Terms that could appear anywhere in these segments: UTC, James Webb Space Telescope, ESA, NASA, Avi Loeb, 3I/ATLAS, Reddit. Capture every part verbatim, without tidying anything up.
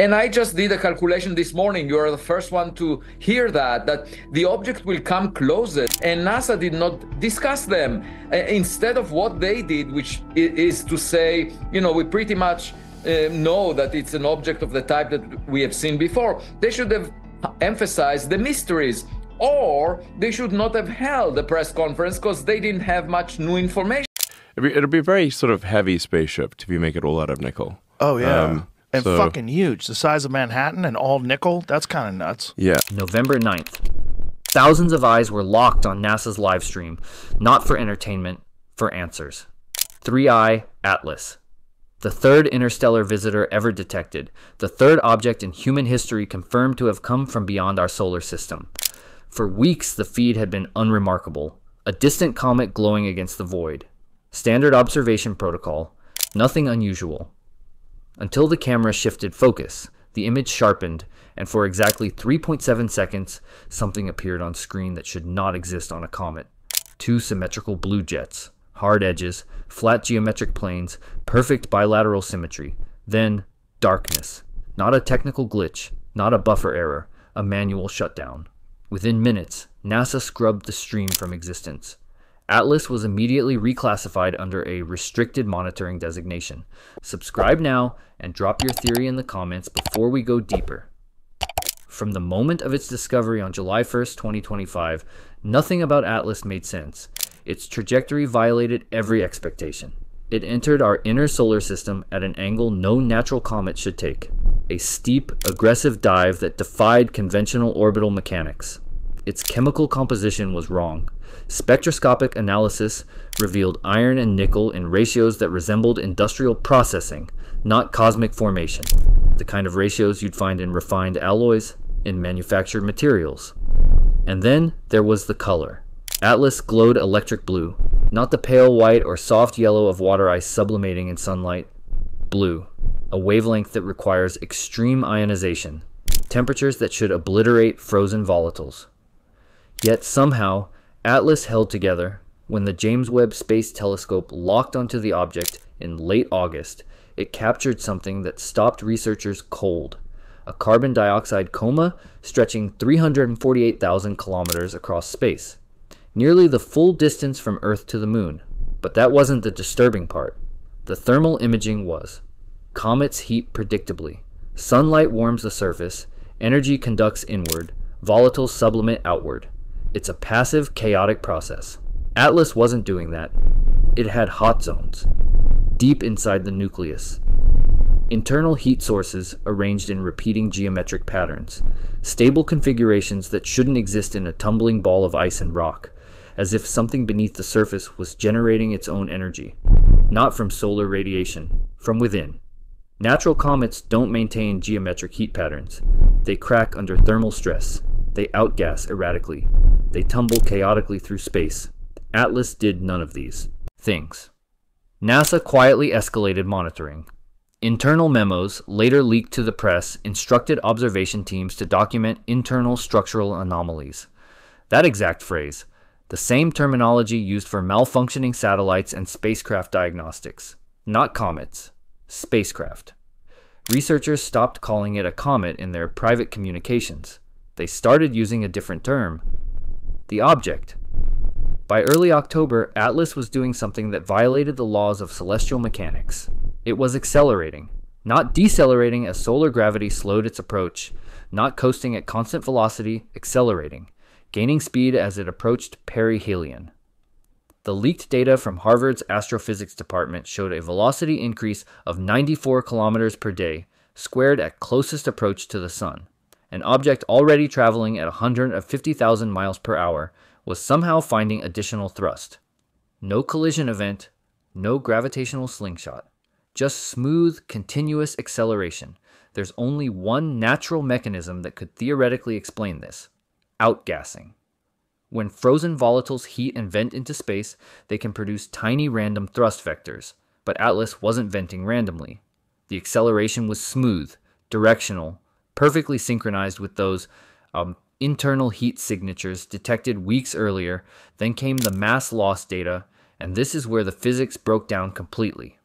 And I just did a calculation this morning. You are the first one to hear that, that the object will come closest, and NASA did not discuss them. Uh, instead of what they did, which is to say, you know, we pretty much uh, know that it's an object of the type that we have seen before. They should have emphasized the mysteries, or they should not have held a press conference because they didn't have much new information. It'll be, it'll be a very sort of heavy spaceship if you make it all out of nickel. Oh, yeah. Um, And so, fucking huge. The size of Manhattan and all nickel. That's kind of nuts. Yeah. November ninth. Thousands of eyes were locked on NASA's live stream, not for entertainment, for answers. three I Atlas. The third interstellar visitor ever detected. The third object in human history confirmed to have come from beyond our solar system. For weeks, the feed had been unremarkable. A distant comet glowing against the void. Standard observation protocol. Nothing unusual. Until the camera shifted focus, the image sharpened, and for exactly three point seven seconds, something appeared on screen that should not exist on a comet. Two symmetrical blue jets, hard edges, flat geometric planes, perfect bilateral symmetry. Then, darkness. Not a technical glitch, not a buffer error, a manual shutdown. Within minutes, NASA scrubbed the stream from existence. Atlas was immediately reclassified under a restricted monitoring designation. Subscribe now and drop your theory in the comments before we go deeper. From the moment of its discovery on July first, twenty twenty-five, nothing about Atlas made sense. Its trajectory violated every expectation. It entered our inner solar system at an angle no natural comet should take. A steep, aggressive dive that defied conventional orbital mechanics. Its chemical composition was wrong. Spectroscopic analysis revealed iron and nickel in ratios that resembled industrial processing, not cosmic formation, the kind of ratios you'd find in refined alloys, in manufactured materials. And then there was the color. Atlas glowed electric blue, not the pale white or soft yellow of water ice sublimating in sunlight. Blue, a wavelength that requires extreme ionization, temperatures that should obliterate frozen volatiles. Yet somehow, Atlas held together. When the James Webb Space Telescope locked onto the object in late August, it captured something that stopped researchers cold. A carbon dioxide coma stretching three hundred forty-eight thousand kilometers across space. Nearly the full distance from Earth to the moon. But that wasn't the disturbing part. The thermal imaging was. Comets heat predictably. Sunlight warms the surface. Energy conducts inward. Volatiles sublimate outward. It's a passive, chaotic process. Atlas wasn't doing that. It had hot zones, deep inside the nucleus. Internal heat sources arranged in repeating geometric patterns, stable configurations that shouldn't exist in a tumbling ball of ice and rock, as if something beneath the surface was generating its own energy, not from solar radiation, from within. Natural comets don't maintain geometric heat patterns. They crack under thermal stress. They outgas erratically. They tumble chaotically through space. Atlas did none of these things. NASA quietly escalated monitoring. Internal memos, later leaked to the press, instructed observation teams to document internal structural anomalies. That exact phrase, the same terminology used for malfunctioning satellites and spacecraft diagnostics. Not comets, spacecraft. Researchers stopped calling it a comet in their private communications. They started using a different term, the object. By early October, Atlas was doing something that violated the laws of celestial mechanics. It was accelerating, not decelerating as solar gravity slowed its approach, not coasting at constant velocity, accelerating, gaining speed as it approached perihelion. The leaked data from Harvard's astrophysics department showed a velocity increase of ninety-four kilometers per day, squared at closest approach to the sun. An object already traveling at one hundred fifty thousand miles per hour was somehow finding additional thrust. No collision event, no gravitational slingshot, just smooth, continuous acceleration. There's only one natural mechanism that could theoretically explain this, outgassing. When frozen volatiles heat and vent into space, they can produce tiny random thrust vectors, but Atlas wasn't venting randomly. The acceleration was smooth, directional, perfectly synchronized with those um, internal heat signatures detected weeks earlier. Then came the mass loss data, and this is where the physics broke down completely.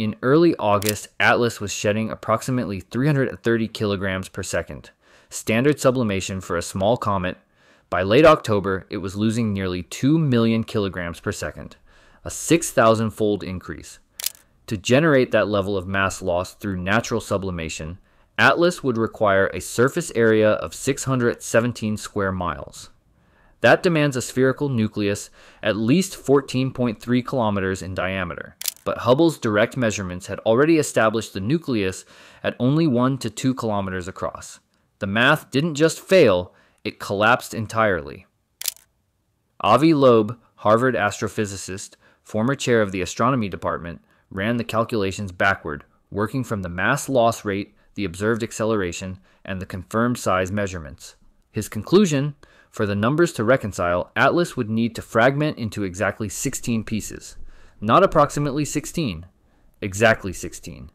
In early August, ATLAS was shedding approximately three hundred thirty kilograms per second, standard sublimation for a small comet. By late October, it was losing nearly two million kilograms per second, a six thousand fold increase. To generate that level of mass loss through natural sublimation, ATLAS would require a surface area of six hundred seventeen square miles. That demands a spherical nucleus at least fourteen point three kilometers in diameter, but Hubble's direct measurements had already established the nucleus at only one to two kilometers across. The math didn't just fail, it collapsed entirely. Avi Loeb, Harvard astrophysicist, former chair of the astronomy department, ran the calculations backward, working from the mass loss rate, the observed acceleration, and the confirmed size measurements. His conclusion: for the numbers to reconcile, ATLAS would need to fragment into exactly sixteen pieces. Not approximately sixteen, exactly sixteen.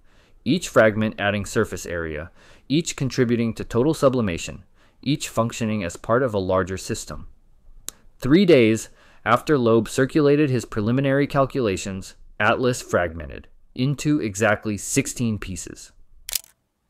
Each fragment adding surface area, each contributing to total sublimation, each functioning as part of a larger system. Three days after Loeb circulated his preliminary calculations, ATLAS fragmented into exactly sixteen pieces.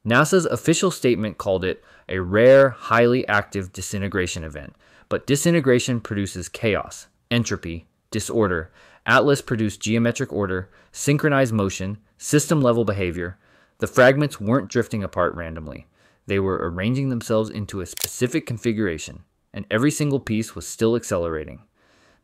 NASA's official statement called it a rare, highly active disintegration event, but disintegration produces chaos, entropy, disorder. ATLAS produced geometric order, synchronized motion, system-level behavior. The fragments weren't drifting apart randomly. They were arranging themselves into a specific configuration, and every single piece was still accelerating.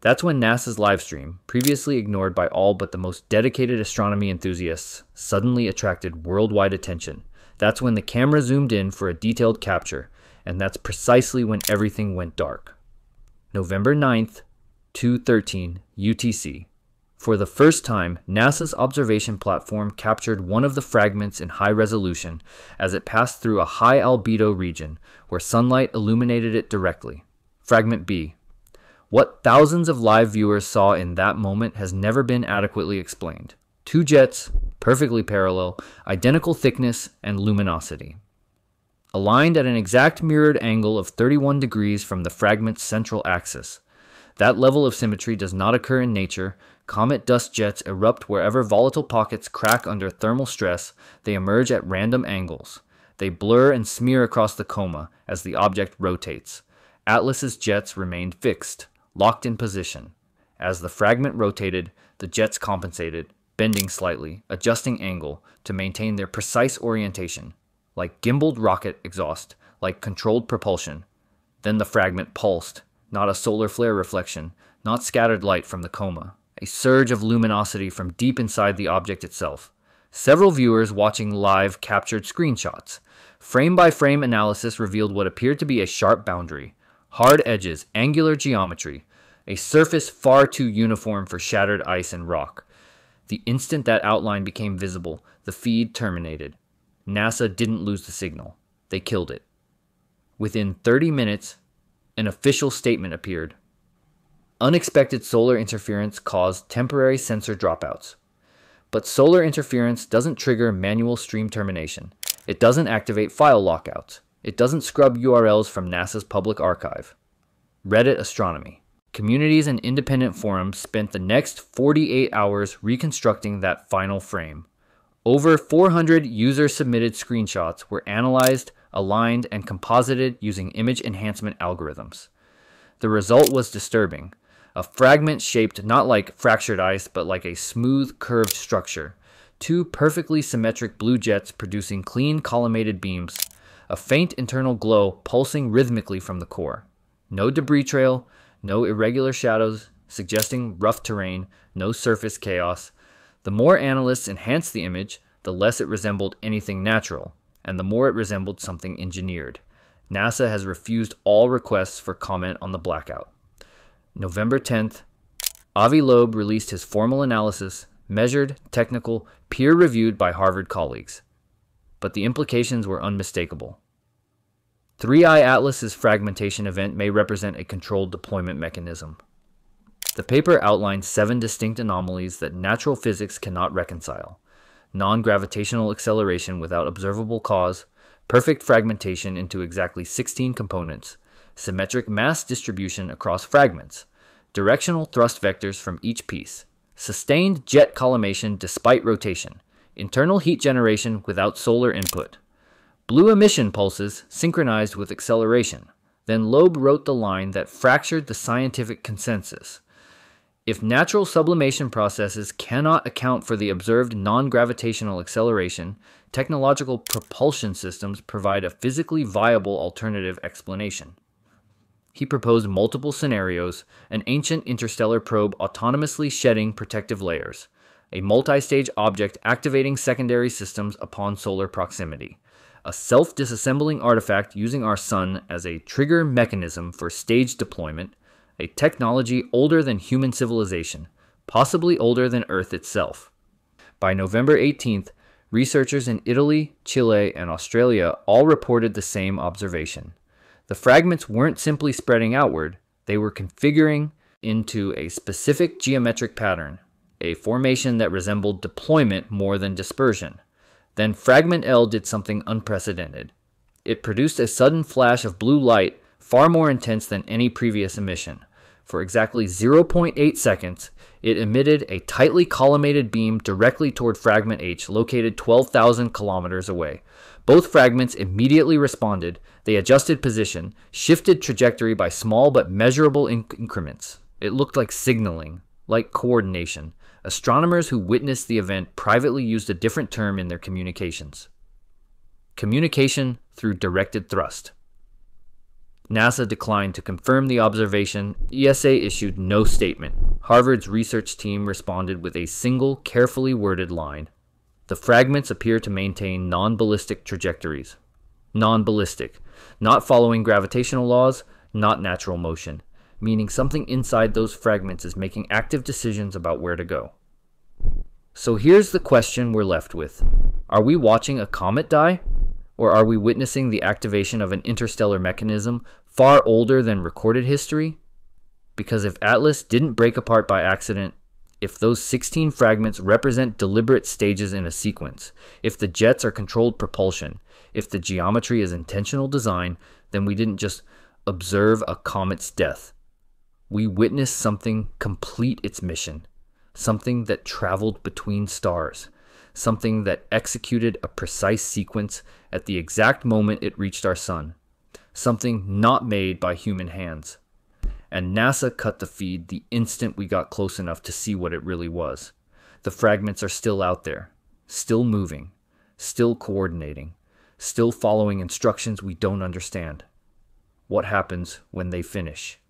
That's when NASA's livestream, previously ignored by all but the most dedicated astronomy enthusiasts, suddenly attracted worldwide attention. That's when the camera zoomed in for a detailed capture, and that's precisely when everything went dark. November ninth, two thirteen U T C. For the first time, NASA's observation platform captured one of the fragments in high resolution as it passed through a high albedo region where sunlight illuminated it directly. Fragment B. What thousands of live viewers saw in that moment has never been adequately explained. Two jets, perfectly parallel, identical thickness and luminosity, aligned at an exact mirrored angle of thirty-one degrees from the fragment's central axis. That level of symmetry does not occur in nature. Comet dust jets erupt wherever volatile pockets crack under thermal stress. They emerge at random angles. They blur and smear across the coma as the object rotates. ATLAS's jets remained fixed, locked in position. As the fragment rotated, the jets compensated, bending slightly, adjusting angle to maintain their precise orientation, like gimbaled rocket exhaust, like controlled propulsion. Then the fragment pulsed, not a solar flare reflection, not scattered light from the coma, a surge of luminosity from deep inside the object itself. Several viewers watching live captured screenshots. Frame-by-frame analysis revealed what appeared to be a sharp boundary, hard edges, angular geometry, a surface far too uniform for shattered ice and rock. The instant that outline became visible, the feed terminated. NASA didn't lose the signal. They killed it. Within thirty minutes, an official statement appeared. Unexpected solar interference caused temporary sensor dropouts. But solar interference doesn't trigger manual stream termination. It doesn't activate file lockouts. It doesn't scrub U R Ls from NASA's public archive. Reddit astronomy. Communities and independent forums spent the next forty-eight hours reconstructing that final frame. Over four hundred user-submitted screenshots were analyzed, aligned, and composited using image enhancement algorithms. The result was disturbing. A fragment shaped not like fractured ice, but like a smooth, curved structure. Two perfectly symmetric blue jets producing clean, collimated beams. A faint internal glow pulsing rhythmically from the core. No debris trail. No irregular shadows suggesting rough terrain, no surface chaos. The more analysts enhanced the image, the less it resembled anything natural, and the more it resembled something engineered. NASA has refused all requests for comment on the blackout. November tenth, Avi Loeb released his formal analysis, measured, technical, peer-reviewed by Harvard colleagues. But the implications were unmistakable. three I/ATLAS's fragmentation event may represent a controlled deployment mechanism. The paper outlines seven distinct anomalies that natural physics cannot reconcile: non-gravitational acceleration without observable cause, perfect fragmentation into exactly sixteen components, symmetric mass distribution across fragments, directional thrust vectors from each piece, sustained jet collimation despite rotation, internal heat generation without solar input, blue emission pulses synchronized with acceleration. Then Loeb wrote the line that fractured the scientific consensus. If natural sublimation processes cannot account for the observed non-gravitational acceleration, technological propulsion systems provide a physically viable alternative explanation. He proposed multiple scenarios: an ancient interstellar probe autonomously shedding protective layers, a multi-stage object activating secondary systems upon solar proximity, a self-disassembling artifact using our sun as a trigger mechanism for stage deployment, a technology older than human civilization, possibly older than Earth itself. By November eighteenth, researchers in Italy, Chile, and Australia all reported the same observation. The fragments weren't simply spreading outward, they were configuring into a specific geometric pattern, a formation that resembled deployment more than dispersion. Then Fragment L did something unprecedented. It produced a sudden flash of blue light far more intense than any previous emission. For exactly zero point eight seconds, it emitted a tightly collimated beam directly toward Fragment H, located twelve thousand kilometers away. Both fragments immediately responded. They adjusted position, shifted trajectory by small but measurable inc- increments. It looked like signaling, like coordination. Astronomers who witnessed the event privately used a different term in their communications. Communication through directed thrust. NASA declined to confirm the observation. E S A issued no statement. Harvard's research team responded with a single, carefully worded line. The fragments appear to maintain non-ballistic trajectories. Non-ballistic, not following gravitational laws, not natural motion, meaning something inside those fragments is making active decisions about where to go. So here's the question we're left with. Are we watching a comet die? Or are we witnessing the activation of an interstellar mechanism far older than recorded history? Because if ATLAS didn't break apart by accident, if those sixteen fragments represent deliberate stages in a sequence, if the jets are controlled propulsion, if the geometry is intentional design, then we didn't just observe a comet's death. We witnessed something complete its mission, something that traveled between stars, something that executed a precise sequence at the exact moment it reached our sun, something not made by human hands. And NASA cut the feed the instant we got close enough to see what it really was. The fragments are still out there, still moving, still coordinating, still following instructions we don't understand. What happens when they finish?